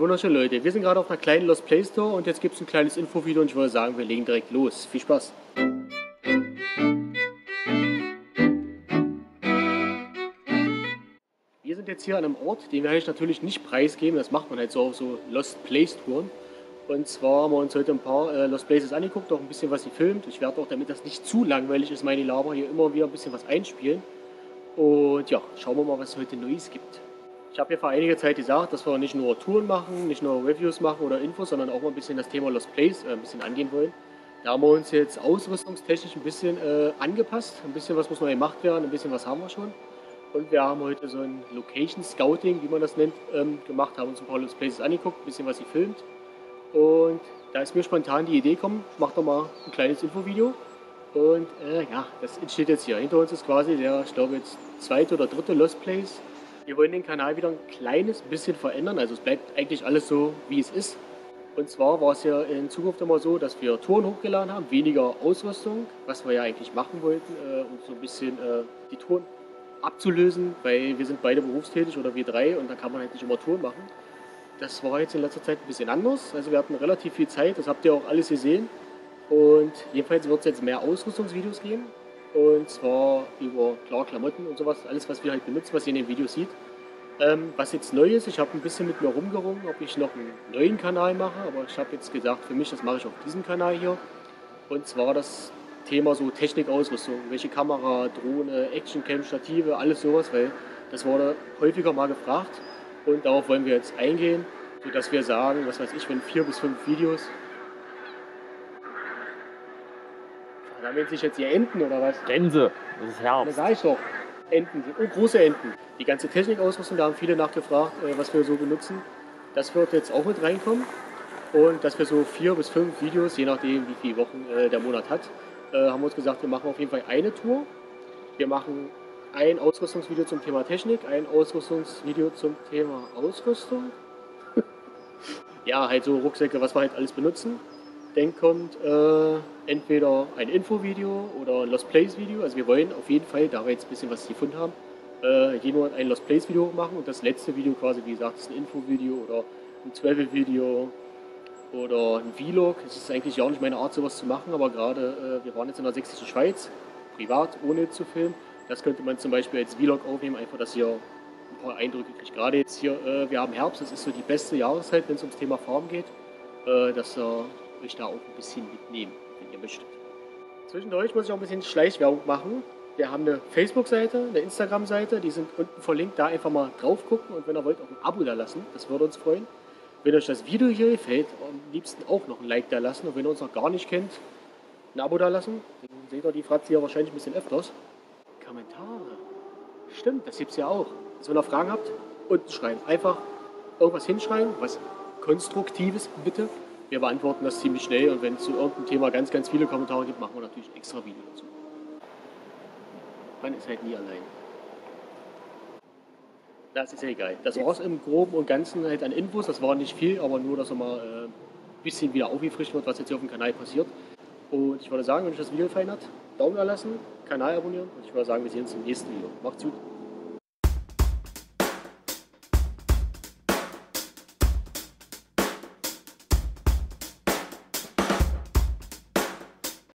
wunderschönen Leute, wir sind gerade auf einer kleinen Lostplace Tour und jetzt gibt es ein kleines Infovideo und ich würde sagen, wir legen direkt los. Viel Spaß! Wir sind jetzt hier an einem Ort, den wir eigentlich natürlich nicht preisgeben, das macht man halt so auf so Lostplace Touren. Und zwar haben wir uns heute ein paar Lost Places angeguckt, auch ein bisschen was gefilmt. Ich werde auch, damit das nicht zu langweilig ist, meine Laber hier immer wieder ein bisschen was einspielen. Und ja, schauen wir mal, was es heute Neues gibt. Ich habe ja vor einiger Zeit gesagt, dass wir nicht nur Touren machen, nicht nur Reviews machen oder Infos, sondern auch mal ein bisschen das Thema Lost Place ein bisschen angehen wollen. Da haben wir uns jetzt ausrüstungstechnisch ein bisschen angepasst. Ein bisschen was muss noch gemacht werden, ein bisschen was haben wir schon. Und wir haben heute so ein Location Scouting, wie man das nennt, gemacht. Haben uns ein paar Lost Places angeguckt, ein bisschen was gefilmt. Und da ist mir spontan die Idee gekommen, ich mache doch mal ein kleines Infovideo. Und ja, das entsteht jetzt hier. Hinter uns ist quasi der, ich glaube jetzt zweite oder dritte Lost Place. Wir wollen den Kanal wieder ein kleines bisschen verändern, also es bleibt eigentlich alles so, wie es ist. Und zwar war es ja in Zukunft immer so, dass wir Touren hochgeladen haben, weniger Ausrüstung, was wir ja eigentlich machen wollten, um so ein bisschen die Touren abzulösen, weil wir sind beide berufstätig oder wir drei und da kann man halt nicht immer Touren machen. Das war jetzt in letzter Zeit ein bisschen anders, also wir hatten relativ viel Zeit, das habt ihr auch alles gesehen. Und jedenfalls wird es jetzt mehr Ausrüstungsvideos geben. Und zwar über, klar, Klamotten und sowas, alles was wir halt benutzen, was ihr in den Videos seht. Was jetzt neu ist, ich habe ein bisschen mit mir rumgerungen, ob ich noch einen neuen Kanal mache, aber ich habe jetzt gesagt, für mich, das mache ich auf diesem Kanal hier. Und zwar das Thema so Technikausrüstung, welche Kamera, Drohne, Actioncam, Stative, alles sowas, weil das wurde häufiger mal gefragt. Und darauf wollen wir jetzt eingehen, sodass wir sagen, was weiß ich, wenn 4 bis 5 Videos. Da werden sich jetzt hier Enten oder was? Gänse, das ist Herbst. Das sag ich doch. Enten, oh, große Enten. Die ganze Technikausrüstung, da haben viele nachgefragt, was wir so benutzen. Das wird jetzt auch mit reinkommen. Und dass wir so 4 bis 5 Videos, je nachdem wie viele Wochen der Monat hat, haben wir uns gesagt, wir machen auf jeden Fall eine Tour. Wir machen ein Ausrüstungsvideo zum Thema Technik, ein Ausrüstungsvideo zum Thema Ausrüstung. Ja, halt so Rucksäcke, was wir halt alles benutzen. Dann kommt entweder ein Infovideo oder ein Lost Place Video. Also wir wollen auf jeden Fall, da wir jetzt ein bisschen was gefunden haben, jeden Monat ein Lost Place Video machen. Und das letzte Video quasi, wie gesagt, ist ein Infovideo oder ein Travel Video oder ein Vlog. Es ist eigentlich ja auch nicht meine Art, sowas zu machen, aber gerade wir waren jetzt in der sächsischen Schweiz, privat, ohne zu filmen. Das könnte man zum Beispiel als Vlog aufnehmen, einfach, dass ihr ein paar Eindrücke kriegt. Gerade jetzt hier, wir haben Herbst, das ist so die beste Jahreszeit, wenn es ums Thema Farm geht, dass euch da auch ein bisschen mitnehmen, wenn ihr möchtet. Zwischendurch muss ich auch ein bisschen Schleichwerbung machen. Wir haben eine Facebook-Seite, eine Instagram-Seite, die sind unten verlinkt, da einfach mal drauf gucken und wenn ihr wollt, auch ein Abo da lassen, das würde uns freuen. Wenn euch das Video hier gefällt, am liebsten auch noch ein Like da lassen und wenn ihr uns noch gar nicht kennt, ein Abo da lassen, dann seht ihr die Fratze hier wahrscheinlich ein bisschen öfters. Kommentare. Stimmt, das gibt's ja auch. Also wenn ihr Fragen habt, unten schreiben. Einfach irgendwas hinschreiben, was Konstruktives bitte. Wir beantworten das ziemlich schnell und wenn es zu irgendeinem Thema ganz, ganz viele Kommentare gibt, machen wir natürlich ein extra Video dazu. Man ist halt nie allein. Das ist ja egal. Das war's im Groben und Ganzen halt an Infos. Das war nicht viel, aber nur, dass mal ein bisschen wieder aufgefrischt wird, was jetzt hier auf dem Kanal passiert. Und ich würde sagen, wenn euch das Video gefallen hat, Daumen da lassen, Kanal abonnieren und ich würde sagen, wir sehen uns im nächsten Video. Macht's gut!